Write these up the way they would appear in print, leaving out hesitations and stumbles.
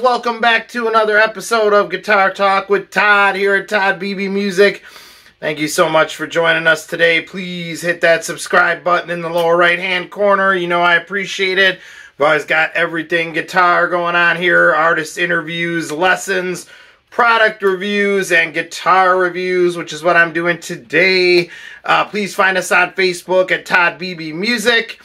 guys, welcome back to another episode of Guitar Talk with Todd here at Todd Beebe Music. Thank you so much for joining us today. Please hit that subscribe button in the lower right-hand corner. You know I appreciate it. We've always got everything guitar going on here. Artist interviews, lessons, product reviews, and guitar reviews, which is what I'm doing today. Please find us on Facebook at Todd Beebe Music.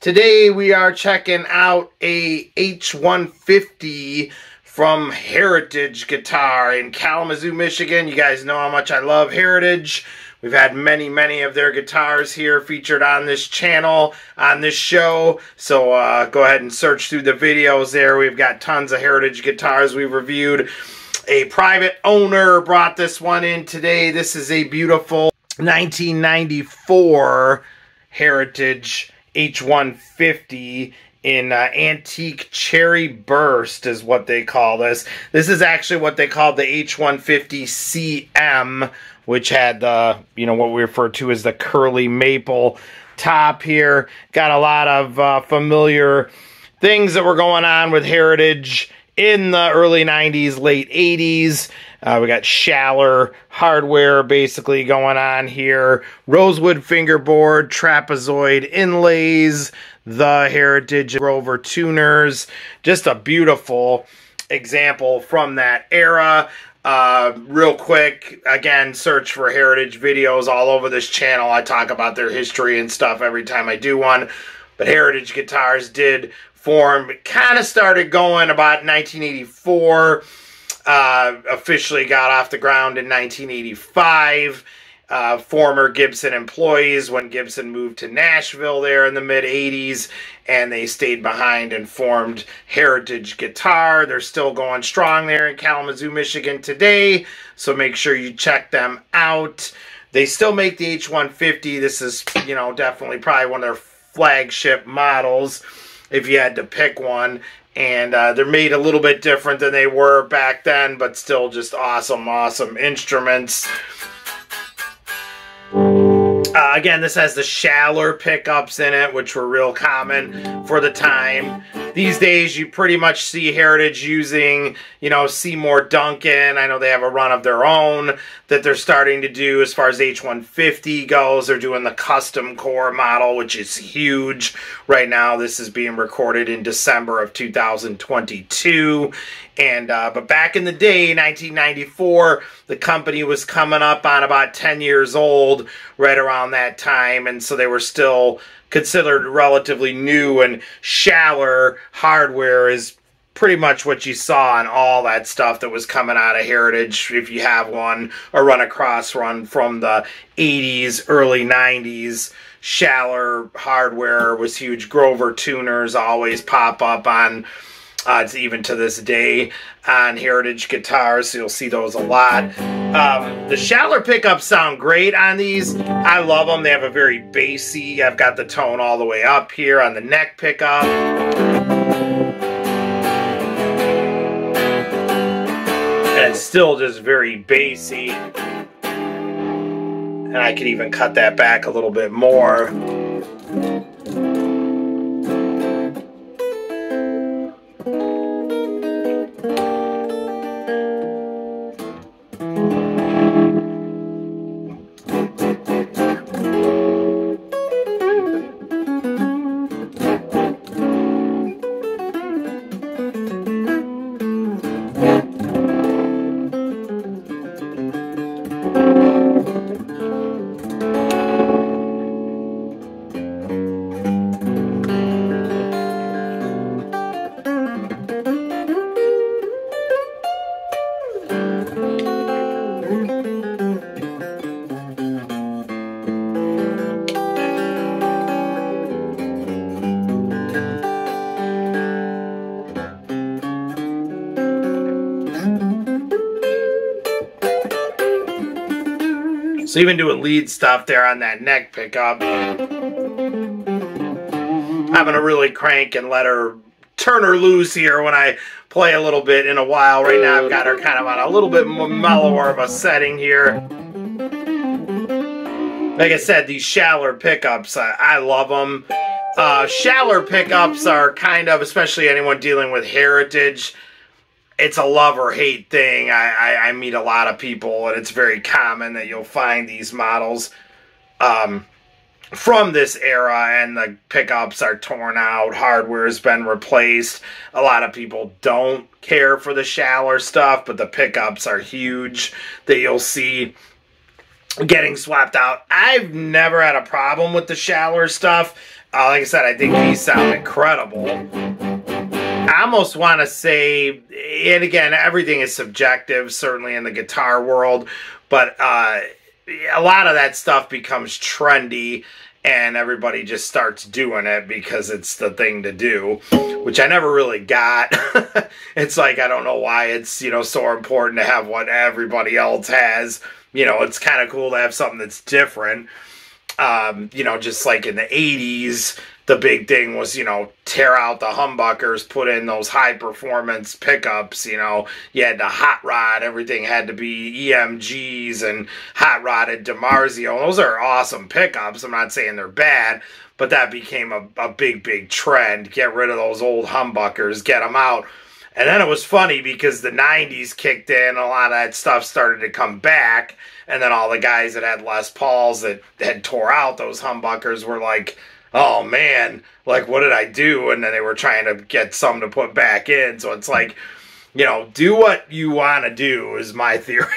Today we are checking out a H-150 from Heritage Guitar in Kalamazoo, Michigan. You guys know how much I love Heritage. We've had many of their guitars here featured on this channel, on this show. So go ahead and search through the videos there. We've got tons of Heritage guitars we've reviewed. A private owner brought this one in today. This is a beautiful 1994 Heritage H-150 in antique cherry burst is what they call this. This is actually what they called the H-150CM, which had the, you know, what we refer to as the curly maple top here. Got a lot of familiar things that were going on with Heritage in the early 90s, late 80s. We got Schaller hardware basically going on here. Rosewood fingerboard, trapezoid inlays, the Heritage Grover tuners. Just a beautiful example from that era. Real quick, again, search for Heritage videos all over this channel. I talk about their history and stuff every time I do one. But Heritage Guitars did form, kind of started going about 1984, officially got off the ground in 1985. Former Gibson employees when Gibson moved to Nashville there in the mid-80s, and they stayed behind and formed Heritage Guitar. They're still going strong there in Kalamazoo, Michigan today, so make sure you check them out. They still make the H-150. This is, you know, definitely probably one of their flagship models if you had to pick one, and they're made a little bit different than they were back then, but still just awesome instruments. Again, this has the Schaller pickups in it, which were real common for the time. These days, you pretty much see Heritage using, you know, Seymour Duncan. I know they have a run of their own that they're starting to do as far as H-150 goes. They're doing the custom core model, which is huge right now. This is being recorded in December of 2022. And but back in the day, 1994, the company was coming up on about 10 years old right around that time, and so they were still considered relatively new, and Schaller hardware is pretty much what you saw in all that stuff that was coming out of Heritage, if you have one or run across one from the 80s, early 90s. Schaller hardware was huge. Grover tuners always pop up on even to this day on Heritage guitars, so you'll see those a lot. The Schaller pickups sound great on these. I love them. They have a very bassy, I've got the tone all the way up here on the neck pickup. And it's still just very bassy. And I could even cut that back a little bit more. So even doing lead stuff there on that neck pickup. I'm gonna really crank and let her turn her loose here when I play a little bit in a while. Right now I've got her kind of on a little bit mellower of a setting here. Like I said, these Schaller pickups, I love them. Schaller pickups are kind of, especially anyone dealing with Heritage, it's a love or hate thing. I meet a lot of people, and it's very common that you'll find these models from this era, and the pickups are torn out, hardware has been replaced. A lot of people don't care for the Schaller stuff, but the pickups are huge that you'll see getting swapped out. I've never had a problem with the Schaller stuff. Like I said, I think these sound incredible. I almost want to say, and again, everything is subjective, certainly in the guitar world, but a lot of that stuff becomes trendy, and everybody just starts doing it because it's the thing to do, which I never really got. It's like, I don't know why it's, you know, so important to have what everybody else has. You know, it's kind of cool to have something that's different. You know, just like in the 80s, the big thing was, you know, tear out the humbuckers, put in those high-performance pickups, you know. You had the hot rod. Everything had to be EMGs and hot-rodded DeMarzio. Those are awesome pickups. I'm not saying they're bad, but that became a big, big trend. Get rid of those old humbuckers. Get them out. And then it was funny because the 90s kicked in. A lot of that stuff started to come back. And then all the guys that had Les Pauls that had tore out those humbuckers were like, oh man, like what did I do? And then they were trying to get some to put back in. So it's like, you know, do what you want to do is my theory.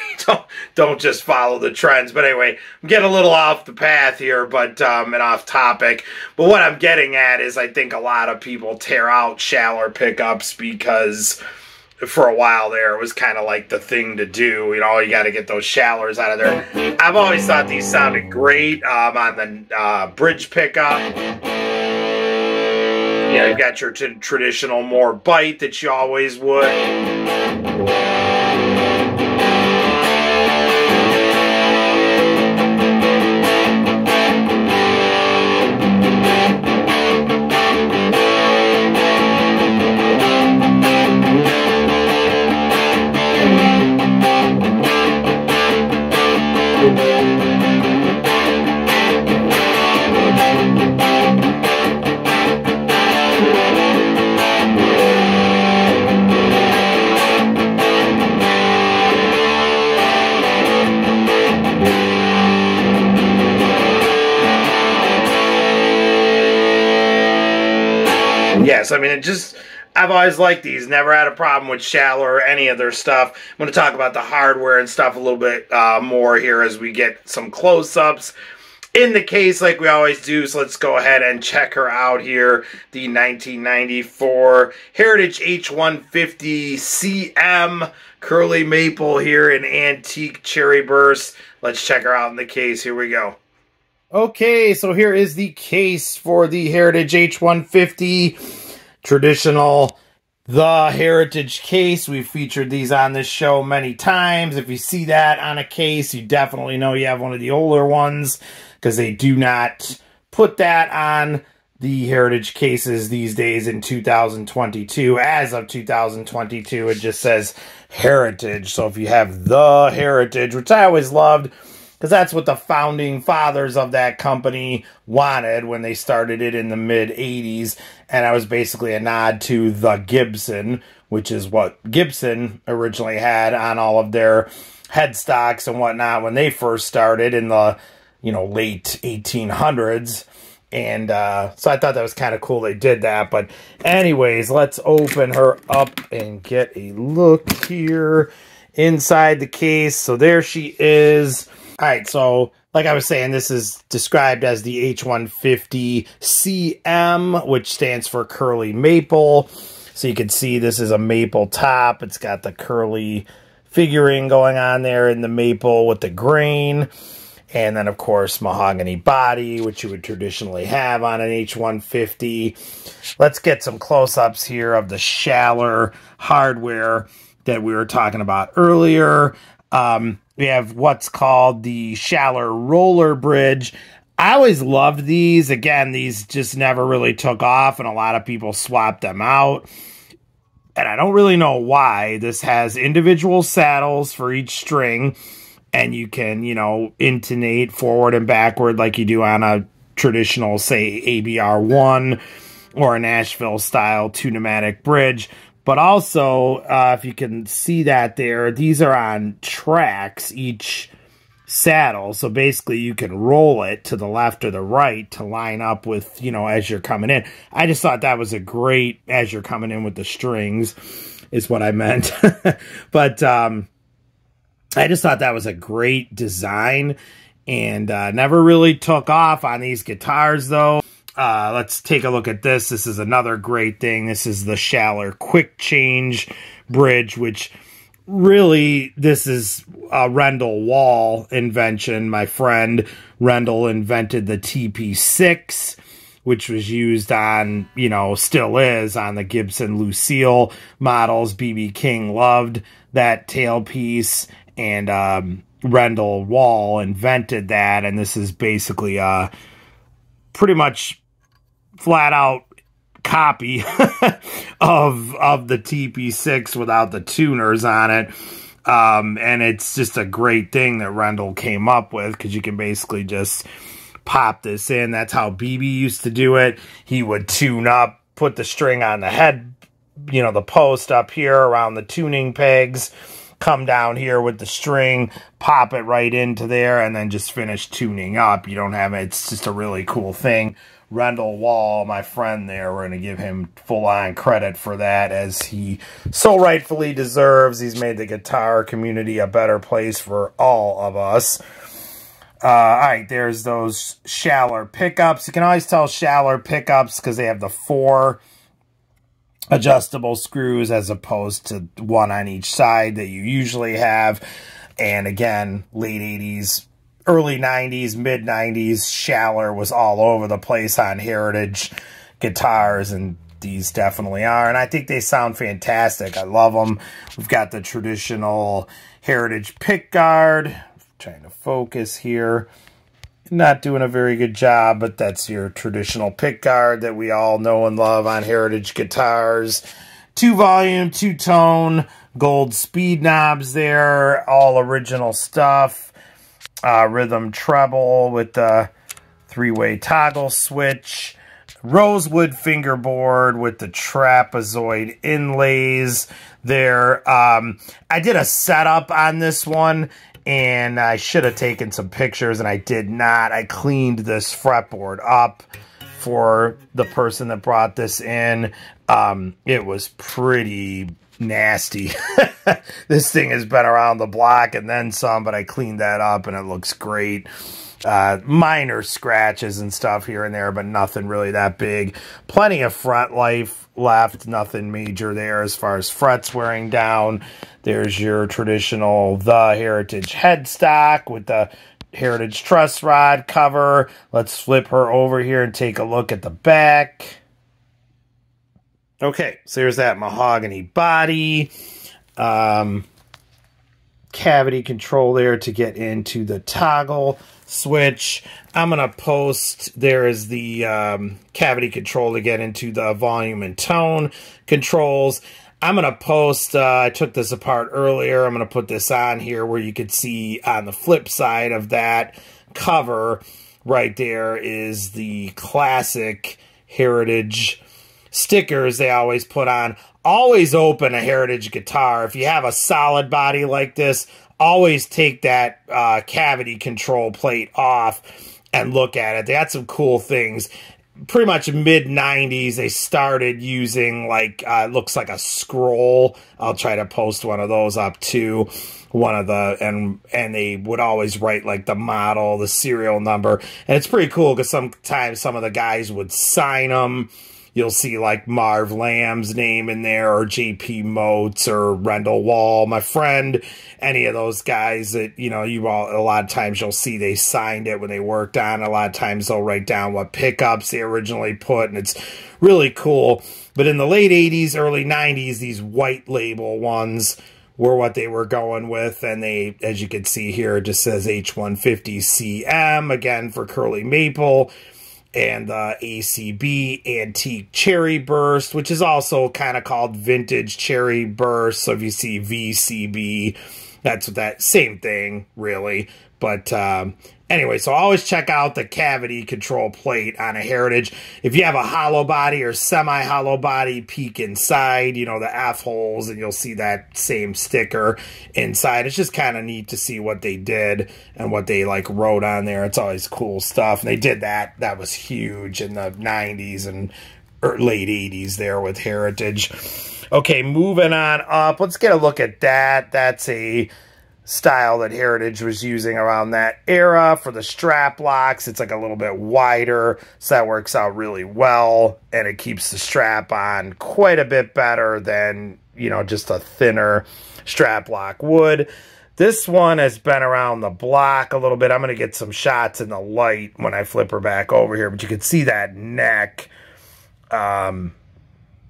Don't just follow the trends. But anyway, I'm getting a little off the path here, but and off topic. But what I'm getting at is I think a lot of people tear out Schaller pickups because for a while there it was kind of like the thing to do. You know, you got to get those Schallers out of there. I've always thought these sounded great on the bridge pickup. You know, you've got your traditional more bite that you always would. Yes, I mean, it just, I've always liked these. Never had a problem with Schaller or any of their stuff. I'm going to talk about the hardware and stuff a little bit more here as we get some close-ups. In the case, like we always do, so let's go ahead and check her out here. The 1994 Heritage H-150CM Curly Maple here in Antique Cherry Burst. Let's check her out in the case. Here we go. Okay, so here is the case for the Heritage H-150 traditional, the Heritage case. We've featured these on this show many times. If you see that on a case, you definitely know you have one of the older ones because they do not put that on the Heritage cases these days in 2022. As of 2022, it just says Heritage. So if you have the Heritage, which I always loved, because that's what the founding fathers of that company wanted when they started it in the mid-'80s. And that was basically a nod to the Gibson, which is what Gibson originally had on all of their headstocks and whatnot when they first started in the, you know, late 1800s. And so I thought that was kind of cool they did that. But anyways, let's open her up and get a look here inside the case. So there she is. All right, so like I was saying, this is described as the H-150CM, which stands for Curly Maple. So you can see this is a maple top. It's got the curly figuring going on there in the maple with the grain. And then, of course, mahogany body, which you would traditionally have on an H-150. Let's get some close-ups here of the Schaller hardware that we were talking about earlier. We have what's called the Schaller roller bridge. I always loved these. Again, these just never really took off, and a lot of people swapped them out. And I don't really know why. This has individual saddles for each string, and you can, you know, intonate forward and backward like you do on a traditional, say, ABR 1 or a Nashville-style two-pneumatic bridge. But also, if you can see that there, these are on tracks, each saddle. So basically, you can roll it to the left or the right to line up with, you know, as you're coming in. I just thought that was a great, as you're coming in with the strings, is what I meant. But I just thought that was a great design. And never really took off on these guitars, though. Let's take a look at this. This is another great thing. This is the Schaller Quick Change Bridge, which really, this is a Randall Wall invention. My friend Randall invented the TP6, which was used on, you know, still is on the Gibson Lucille models. B.B. King loved that tailpiece, and Randall Wall invented that, and this is basically a pretty much flat-out copy of the TP6 without the tuners on it, and it's just a great thing that Randall came up with, because you can basically just pop this in. That's how BB used to do it. He would tune up, put the string on the head, you know, the post up here around the tuning pegs, come down here with the string, pop it right into there, and then just finish tuning up. You don't have it. It's just a really cool thing. Randall Wall, my friend there, we're going to give him full-on credit for that, as he so rightfully deserves. He's made the guitar community a better place for all of us. All right, there's those Schaller pickups. You can always tell Schaller pickups because they have the four adjustable screws as opposed to one on each side that you usually have. And again, late 80s, early 90s, mid 90s, Schaller was all over the place on Heritage guitars, and these definitely are. And I think they sound fantastic. I love them. We've got the traditional Heritage pickguard. Trying to focus here. Not doing a very good job, but that's your traditional pickguard that we all know and love on Heritage guitars. Two volume, two tone, gold speed knobs there, all original stuff. Rhythm treble with the three-way toggle switch. Rosewood fingerboard with the trapezoid inlays there. I did a setup on this one, and I should have taken some pictures, and I did not. I cleaned this fretboard up for the person that brought this in. It was pretty nasty. This thing has been around the block and then some, but I cleaned that up, and it looks great. Minor scratches and stuff here and there, but nothing really that big. Plenty of fret life left, nothing major there as far as frets wearing down. There's your traditional The Heritage headstock with the Heritage truss rod cover. Let's flip her over here and take a look at the back. Okay, so here's that mahogany body. Cavity control there to get into the toggle switch. I'm going to post, there is the cavity control to get into the volume and tone controls. I'm going to post, I took this apart earlier, I'm going to put this on here where you could see on the flip side of that cover right there is the classic Heritage stickers they always put on. Always open a Heritage guitar. If you have a solid body like this, always take that cavity control plate off and look at it. They had some cool things. Pretty much mid-90s, they started using, like, it looks like a scroll. I'll try to post one of those up, too. One of the, and they would always write, like, the model, the serial number. And it's pretty cool because sometimes some of the guys would sign them. You'll see, like, Marv Lamb's name in there, or J.P. Moats, or Randall Wall, my friend. Any of those guys that, you know, you all, a lot of times you'll see they signed it when they worked on it. A lot of times they'll write down what pickups they originally put, and it's really cool. But in the late 80s, early 90s, these white label ones were what they were going with, and they, as you can see here, it just says H-150CM, again, for Curly Maple. And the ACB Antique Cherry Burst, which is also kind of called Vintage Cherry Burst. So if you see VCB that's that same thing, really. But anyway, so always check out the cavity control plate on a Heritage. If you have a hollow body or semi-hollow body, peek inside, you know, the F-holes, and you'll see that same sticker inside. It's just kind of neat to see what they did and what they, like, wrote on there. It's always cool stuff. And they did that. That was huge in the 90s and late 80s there with Heritage. Okay, moving on up. Let's get a look at that. That's a style that Heritage was using around that era for the strap locks. It's like a little bit wider, so that works out really well, and it keeps the strap on quite a bit better than, you know, just a thinner strap lock would. This one has been around the block a little bit. I'm going to get some shots in the light when I flip her back over here, but you can see that neck.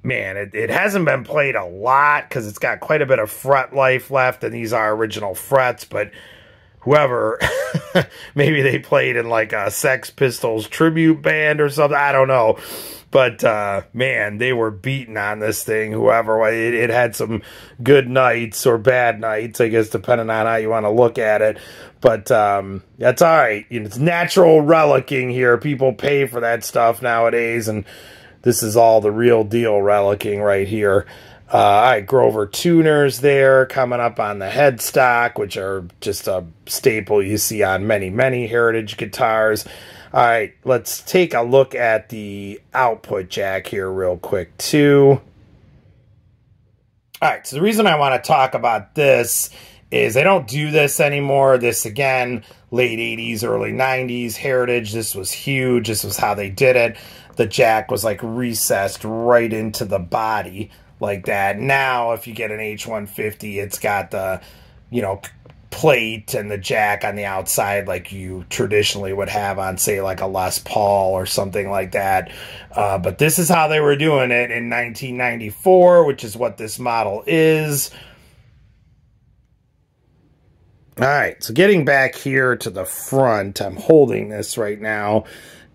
Man, it hasn't been played a lot because it's got quite a bit of fret life left, and these are original frets, but whoever, maybe they played in like a Sex Pistols tribute band or something, I don't know. But, man, they were beaten on this thing, whoever. It had some good nights or bad nights, I guess, depending on how you want to look at it. But that's all right. It's natural relicking here. People pay for that stuff nowadays, and this is all the real deal relicking right here. All right, Grover tuners there coming up on the headstock, which are just a staple you see on many, many Heritage guitars. All right, let's take a look at the output jack here real quick too. All right, so the reason I want to talk about this is they don't do this anymore. This, again, late 80s, early 90s, Heritage. This was huge. This was how they did it. The jack was, like, recessed right into the body like that. Now, if you get an H-150, it's got the, you know, plate and the jack on the outside like you traditionally would have on, say, like a Les Paul or something like that. But this is how they were doing it in 1994, which is what this model is. All right, so getting back here to the front, I'm holding this right now,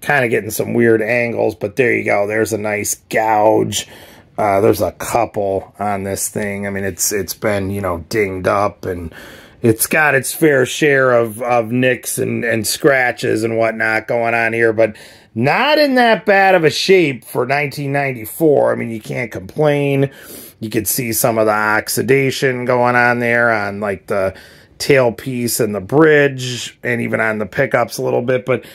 kind of getting some weird angles, but there you go. There's a nice gouge. There's a couple on this thing. I mean, it's been, you know, dinged up, and it's got its fair share of nicks and scratches and whatnot going on here, but not in that bad of a shape for 1994. I mean, you can't complain. You could see some of the oxidation going on there on, like, the tailpiece and the bridge, and even on the pickups a little bit, but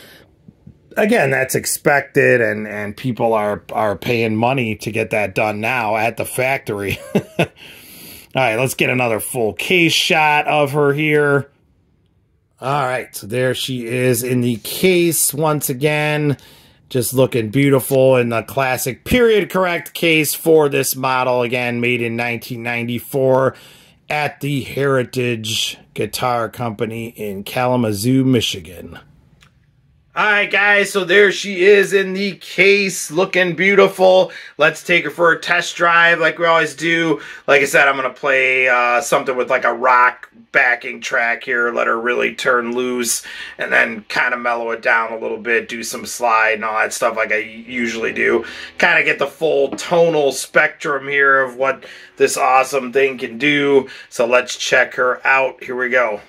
again, that's expected, and people are paying money to get that done now at the factory. All right, let's get another full case shot of her here. All right, so there she is in the case once again, just looking beautiful in the classic period correct case for this model, again made in 1994 at the Heritage Guitar Company in Kalamazoo, Michigan. All right, guys, so there she is in the case, looking beautiful. Let's take her for a test drive like we always do. Like I said, I'm going to play something with like a rock backing track here, let her really turn loose, and then kind of mellow it down a little bit, do some slide and all that stuff like I usually do. Kind of get the full tonal spectrum here of what this awesome thing can do. So let's check her out. Here we go.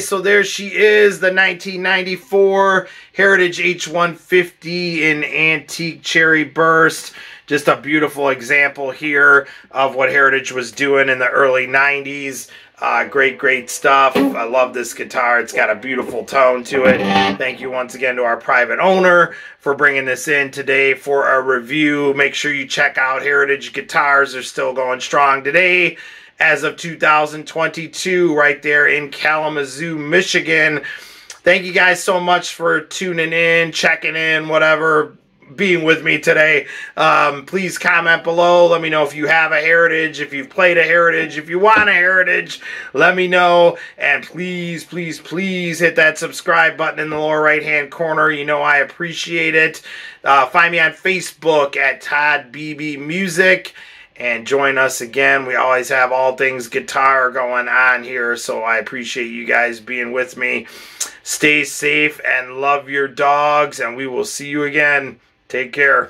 So there she is, the 1994 Heritage H-150 in antique cherry burst. Just a beautiful example here of what Heritage was doing in the early 90s. Great stuff. I love this guitar. It's got a beautiful tone to it. Thank you once again to our private owner for bringing this in today for a review. Make sure you check out Heritage Guitars. They're still going strong today. As of 2022, right there in Kalamazoo, Michigan. Thank you guys so much for tuning in, checking in, whatever, being with me today. Please comment below. Let me know if you have a Heritage, if you've played a Heritage, if you want a Heritage, let me know. And please, please, please hit that subscribe button in the lower right-hand corner. You know I appreciate it. Find me on Facebook at Todd Beebe Music. And join us again. We always have all things guitar going on here, so I appreciate you guys being with me. Stay safe and love your dogs, and we will see you again. Take care.